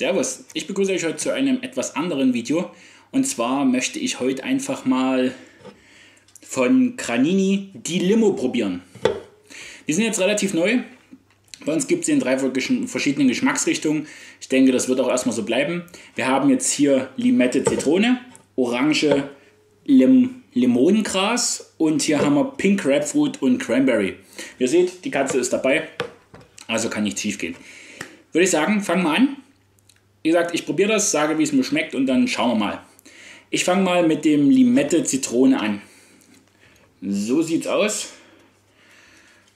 Servus, ich begrüße euch heute zu einem etwas anderen Video. Und zwar möchte ich heute einfach mal von Granini die Limo probieren. Die sind jetzt relativ neu. Bei uns gibt es sie in drei verschiedenen Geschmacksrichtungen. Ich denke, das wird auch erstmal so bleiben. Wir haben jetzt hier Limette, Zitrone, Orange, Limonengras und hier haben wir Pink Grapefruit und Cranberry. Ihr seht, die Katze ist dabei, also kann nichts schief gehen. Würde ich sagen, fangen wir an. Wie gesagt, ich probiere das, sage, wie es mir schmeckt und dann schauen wir mal. Ich fange mal mit dem Limette Zitrone an. So sieht's aus.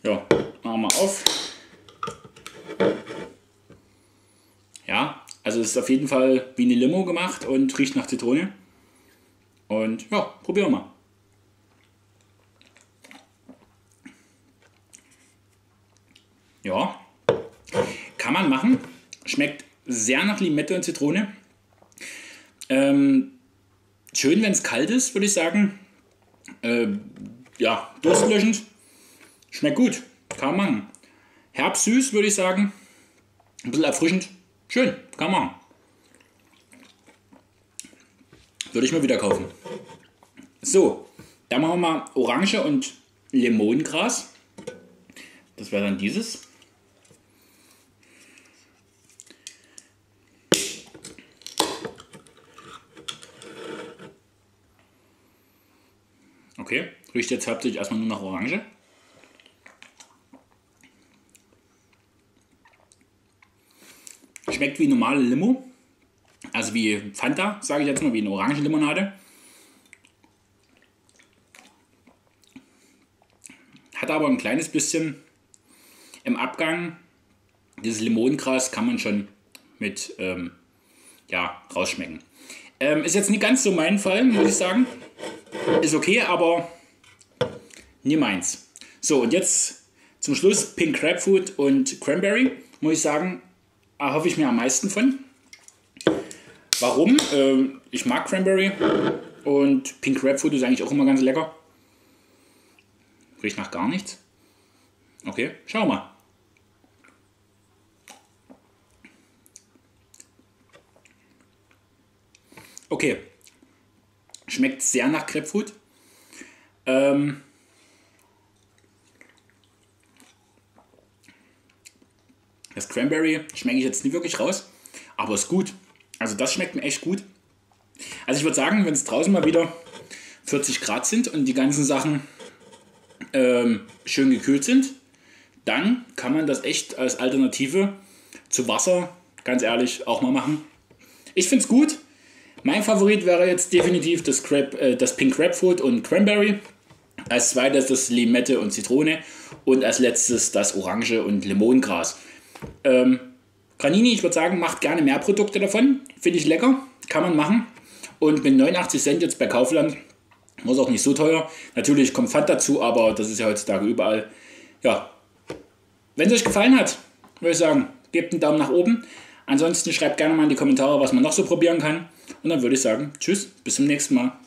Ja, machen wir auf. Ja, also es ist auf jeden Fall wie eine Limo gemacht und riecht nach Zitrone. Und ja, probieren wir mal. Ja, kann man machen. Schmeckt sehr nach Limette und Zitrone. Schön, wenn es kalt ist, würde ich sagen. Ja, durstlöschend. Schmeckt gut. Kann man machen. Herbstsüß, würde ich sagen. Ein bisschen erfrischend. Schön. Kann man machen. Würde ich mir wieder kaufen. So, dann machen wir mal Orange und Limonengras. Das wäre dann dieses. Okay, riecht jetzt hauptsächlich erstmal nur nach Orange. Schmeckt wie normale Limo. Also wie Fanta, sage ich jetzt mal, wie eine Orangenlimonade. Hat aber ein kleines bisschen im Abgang. Dieses Limonengras kann man schon mit ja, rausschmecken. Ist jetzt nicht ganz so mein Fall, muss ich sagen. Ist okay, aber nie meins. So, und jetzt zum Schluss Pink Grapefruit und Cranberry. Muss ich sagen, erhoffe ich mir am meisten von. Warum? Ich mag Cranberry und Pink Grapefruit ist eigentlich auch immer ganz lecker. Riecht nach gar nichts. Okay, schauen wir mal. Okay, schmeckt sehr nach Grapefruit. Das Cranberry schmecke ich jetzt nie wirklich raus, aber ist gut. Also das schmeckt mir echt gut. Also ich würde sagen, wenn es draußen mal wieder 40 Grad sind und die ganzen Sachen schön gekühlt sind, dann kann man das echt als Alternative zu Wasser, ganz ehrlich, auch mal machen. Ich finde es gut. Mein Favorit wäre jetzt definitiv das Pink Grapefruit und Cranberry. Als zweites das Limette und Zitrone. Und als letztes das Orange und Limonengras. Granini, ich würde sagen, macht gerne mehr Produkte davon. Finde ich lecker, kann man machen. Und mit 89 Cent jetzt bei Kaufland, muss auch nicht so teuer. Natürlich kommt Pfand dazu, aber das ist ja heutzutage überall. Ja, wenn es euch gefallen hat, würde ich sagen, gebt einen Daumen nach oben. Ansonsten schreibt gerne mal in die Kommentare, was man noch so probieren kann. Und dann würde ich sagen, tschüss, bis zum nächsten Mal.